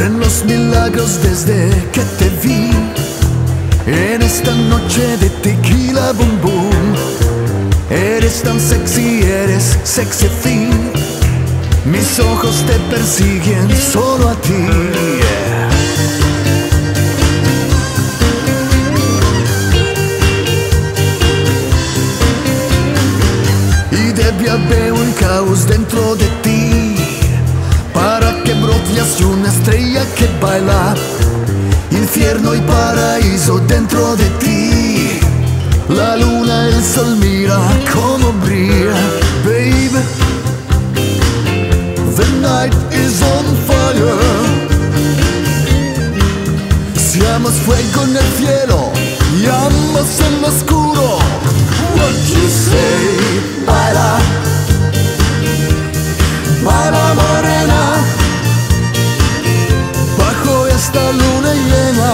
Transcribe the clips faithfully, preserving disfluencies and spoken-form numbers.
corren los milagros desde que te vi. En esta noche de tequila, boom boom, eres tan sexy, eres sexy thing. Mis ojos te persiguen solo a ti. Y de día veo un caos dentro de ti, para que brotes una estrella que baila. Infierno y paraíso dentro de ti. La luna, el sol, mira cómo brilla, baby. The night is on fire. Seamos fuego en el cielo, llamas en lo oscuro. What you say? Baila, baila morena, bajo esta luna llena.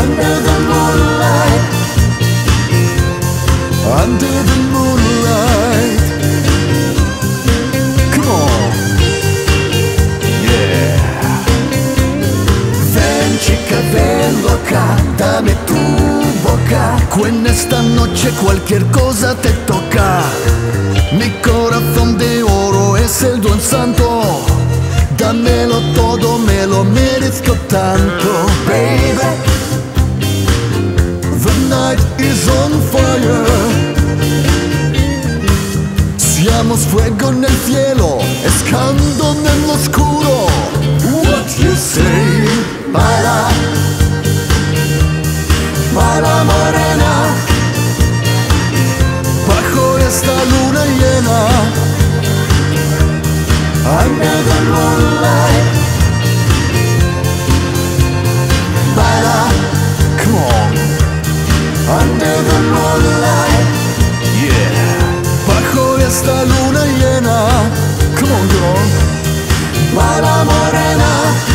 Under the moonlight, under the moonlight. Dame tu boca, en esta noche cualquier cosa te toca. Mi corazón de oro es el don santo, dámelo todo, me lo merezco tanto. Baby, the night is on fire. Seamos fuego en el cielo, escándalo en lo oscuro. What you say, baila, baila morena, bajo esta luna llena. Under the moonlight, baila, come on. Under the moonlight, yeah. Bajo esta luna llena, come on girl. Baila morena.